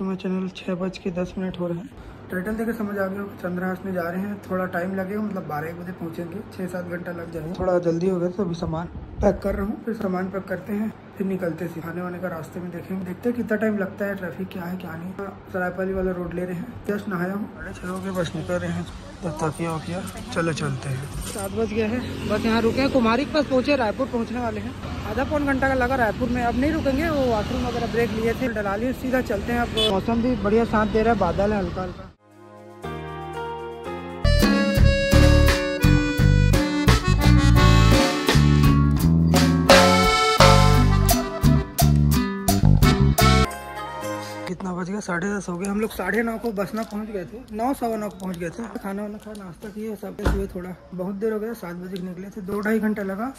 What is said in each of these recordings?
To my channel. 6:10 हो रहे हैं। टाइटल देखकर समझ आ गया चंद्रहासिनी जा रहे हैं। थोड़ा टाइम लगेगा, मतलब 12 बजे पहुँचेंगे, 6-7 घंटा लग जाएंगे। थोड़ा जल्दी हो गया तो अभी सामान पैक कर रहा हूँ, फिर सामान पैक करते हैं, फिर निकलते हैं। खाने वाने का रास्ते में देखेंगे, देखते हैं कितना टाइम लगता है, ट्रैफिक क्या है क्या नहीं। सरायपाली वाला रोड ले रहे हैं। जस्ट नहाया हूँ, 6:30 बस निकल रहे हैं। तकिया वकिया चलो चलते हैं। 7 बज गए हैं, बस यहाँ रुके हैं। कुमारी के पास पहुँचे, रायपुर पहुँचने वाले हैं। आधा पौन घंटा का लगा रायपुर में। अब नहीं रुकेंगे, वो वाशरूम वगैरह ब्रेक लिए थे, डला लिए, सीधा चलते हैं। अब मौसम भी बढ़िया साथ दे रहा है, बादल है हल्का हल्का। कितना बज गया? 10:30 हो गए। हम लोग 9:30 को बसना पहुंच गए थे, 9-9:15 को पहुंच गए थे। खाना वाना खा, नाश्ता किया, सब हुए। थोड़ा बहुत देर हो गया, 7 बजे निकले थे। 2-2.5 घंटा लगा।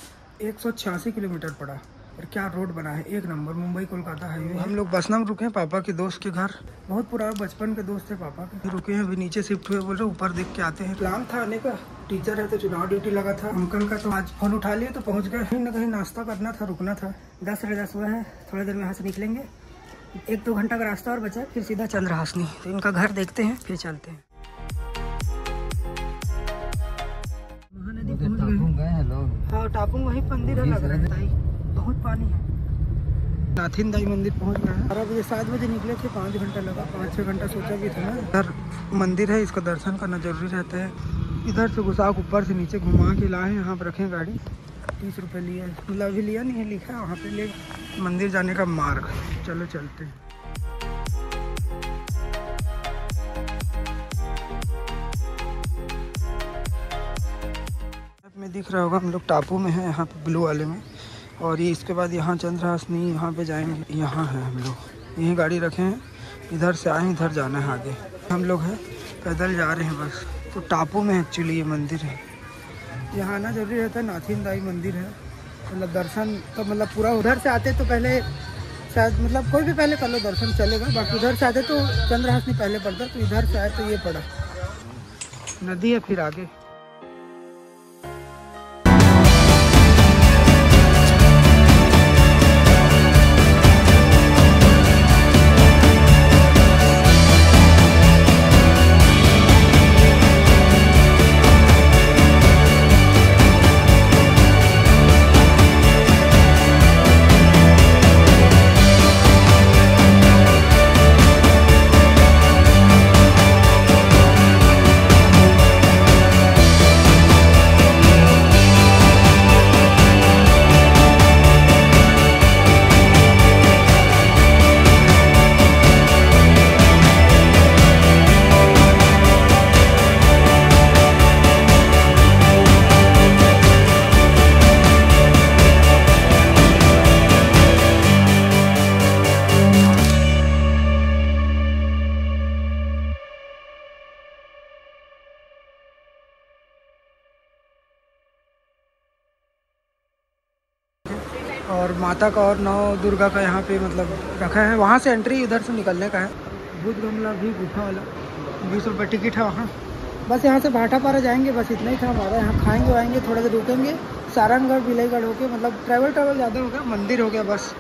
186 किलोमीटर पड़ा। और क्या रोड बना है, एक नंबर। मुंबई कोलकाता हाईवे। हम लोग बसना में रुके हैं पापा के दोस्त के घर। बहुत पुराना बचपन के दोस्त थे पापा के। रुके हैं, अभी नीचे शिफ्ट हुए, बोल रहे ऊपर देख के आते हैं। प्लान था आने का, टीचर है तो चुनाव ड्यूटी लगा था अंकल का, तो आज फोन उठा लिया तो पहुँच गए। कहीं ना कहीं नाश्ता करना था, रुकना था। 10-10:30 हुआ है, थोड़ी देर में यहाँ से निकलेंगे। 1-2 घंटा का रास्ता और बचा, फिर सीधा चंद्रहासिनी। तो इनका घर देखते हैं, फिर चलते हैं। महानदी पहुँच गए हैं लोग। हाँ, टापुंग वही मंदिर है लग रहा है, ताई बहुत पानी है। नाथिनदाई मंदिर पहुँच गए हैं। 12 बजे, 7 बजे निकले थे, 5 घंटा लगा। 5-6 घंटा सोचा भी था ना। इधर मंदिर है, इसका दर्शन करना जरूरी रहता है। इधर से घुसा, ऊपर से नीचे घुमा के लाए। यहाँ पर रखें गाड़ी। 30 रुपये लिए, मतलब अभी लिया नहीं है, लिखा वहाँ पे ले। मंदिर जाने का मार्ग, चलो चलते हैं। में दिख रहा होगा, हम लोग टापू में हैं, यहाँ पे ब्लू वाले में। और ये इसके बाद यहाँ चंद्रहासिनी, यहाँ पे जाएंगे। यहाँ है हम लोग, यहीं गाड़ी रखे हैं। इधर से आए, इधर जाना है आगे। हम लोग हैं पैदल जा रहे हैं बस। तो टापू में एक्चुअली ये मंदिर है, यहाँ आना जरूरी रहता है। नाथिनदाई मंदिर है, मतलब दर्शन तो मतलब पूरा। उधर से आते तो पहले शायद, मतलब कोई भी पहले कर लो दर्शन चलेगा। बाकी उधर से आते तो चंद्रहासिनी पहले पड़ता, तो इधर से आए तो ये पड़ा। नदी है फिर आगे। और माता का और नौ दुर्गा का यहाँ पे मतलब रखा है। वहाँ से एंट्री, इधर से निकलने का है। भूत गमला भी, गुफा वाला, 20 रुपये टिकट है वहाँ। बस यहाँ से भाटापारा जाएंगे, बस इतना ही था हमारा। यहाँ खाएंगे वाएंगे, थोड़ा देर रुकेंगे। सारंगगढ़ विलयगढ़ होके, मतलब ट्रैवल ज़्यादा हो गया। मंदिर हो गया बस।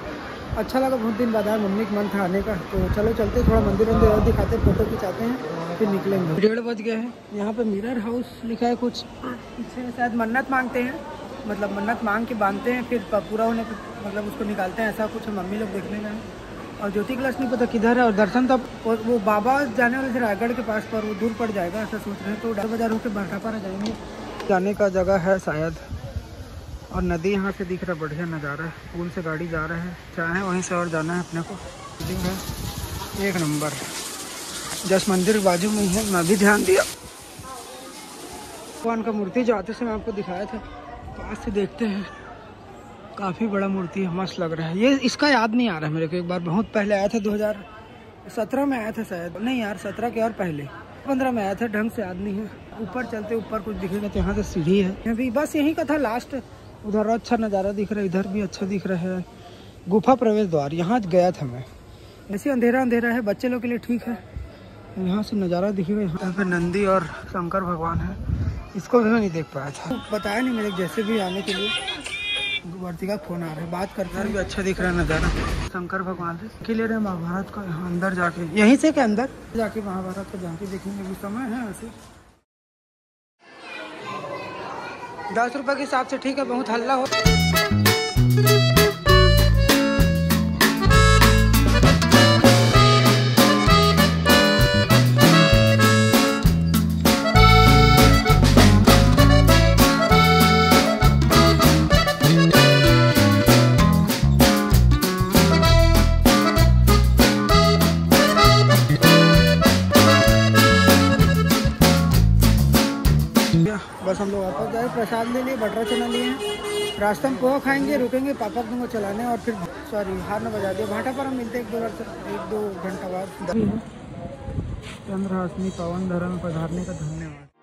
अच्छा लगा, बहुत दिन बाद आया, मम्मी का मन था आने का। तो चलो चलते, थोड़ा मंदिर वंदिर और दिखाते, फोटो खिंचाते हैं, फिर निकलेंगे। 1:30 बज गए हैं। यहाँ पर मिरर हाउस लिखा है कुछ, इससे शायद मन्नत मांगते हैं, मतलब मन्नत मांग के बांधते हैं, फिर पूरा होने पर मतलब उसको निकालते हैं, ऐसा कुछ। मम्मी लोग देखने गए। और ज्योति क्लास नहीं पता किधर है। और दर्शन तब वो बाबा जाने वाले थे रायगढ़ के पास पर, वो दूर पड़ जाएगा ऐसा सोच रहे हैं। तो 1:30 होकर भाटापारा जाएंगे। जाने का जगह है शायद। और नदी यहाँ से दिख रहा, बढ़िया नज़ारा है। पुल से गाड़ी जा रहा है, चाहे वहीं से और जाना है अपने को। एक नंबर, जस्ट मंदिर बाजू में है। मैं भी ध्यान दिया, भगवान का मूर्ति जो आते से मैं आपको दिखाया था, पास से देखते हैं। काफ़ी बड़ा मूर्ति है, मस्त लग रहा है। ये इसका याद नहीं आ रहा है मेरे को। एक बार बहुत पहले आया था, 2017 में आया था शायद। नहीं यार, 17 के और पहले 15 में आया था, ढंग से याद नहीं है। ऊपर चलते, ऊपर कुछ दिखेगा तो यहाँ से सीढ़ी है। अभी बस यहीं का था लास्ट। उधर अच्छा नज़ारा दिख रहा है, इधर भी अच्छा दिख रहा है। गुफा प्रवेश द्वार, यहाँ गया था मैं। वैसे अंधेरा अंधेरा है, बच्चे लोग के लिए ठीक है। यहाँ से नज़ारा दिखेगा। यहाँ पर नंदी और शंकर भगवान है, इसको भी मैं नहीं देख पाया था। बताया नहीं मेरे, जैसे भी आने के लिए गोवर्धि का फोन आ रहा है, बात करते हैं। अच्छा दिख रहा है नजारा, शंकर भगवान से क्लियर है महाभारत का। यहाँ अंदर जाके, यहीं से के अंदर जाके महाभारत को जाके देखेंगे, अभी समय है। ऐसे 10 रुपये के हिसाब से ठीक है, बहुत हल्ला हो। बस हम लोग वापस जाए, प्रसाद ले लिए, बटर चना लिए हैं, रास्ते में पोहा खाएंगे, रुकेंगे पापा को चलाने और फिर सॉरी हारना बजा दिया। भाटापारा मिलते हैं 1-2 घंटा बाद। चंद्रहासिनी पावन धरा में पधारने का धन्यवाद।